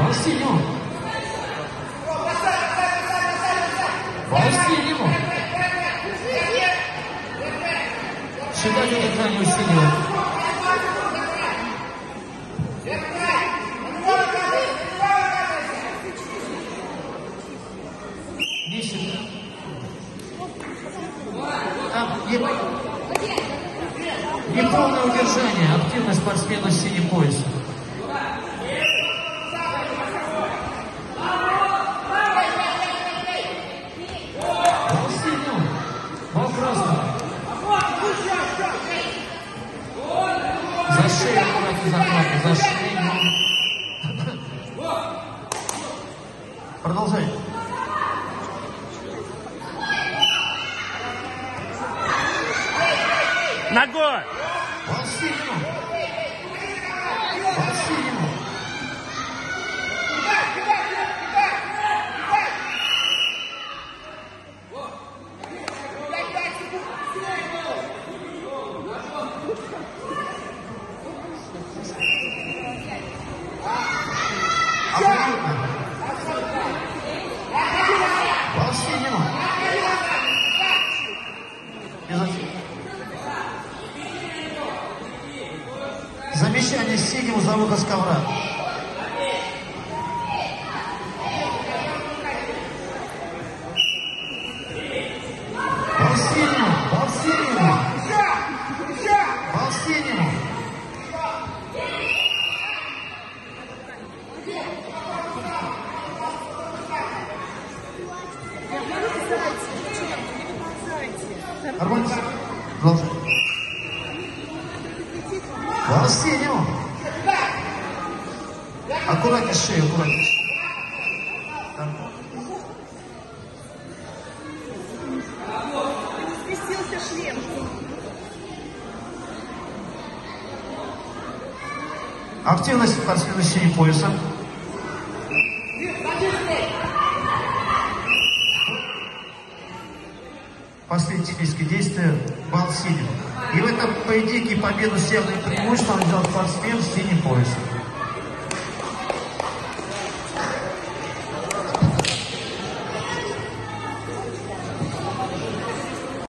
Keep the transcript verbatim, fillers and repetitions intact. Васильеву. Васильеву. Сюда не играй, Васильеву. Не сюда. Там неполное удержание. Активность спортсмена с синим поясом. Продолжай. Ногой! Васильеву! Васильеву! Замечание синему за выход с ковра. Васильеву! Васильеву! Васильеву! Арман, Васильеву! Аккуратнее шею, аккуратнее. Распустился шлем. Активность спортсмена с синим поясом. Последние технические действия бал синим. И в этом поединке победу с явным преимуществом взял спортсмен с синим поясом.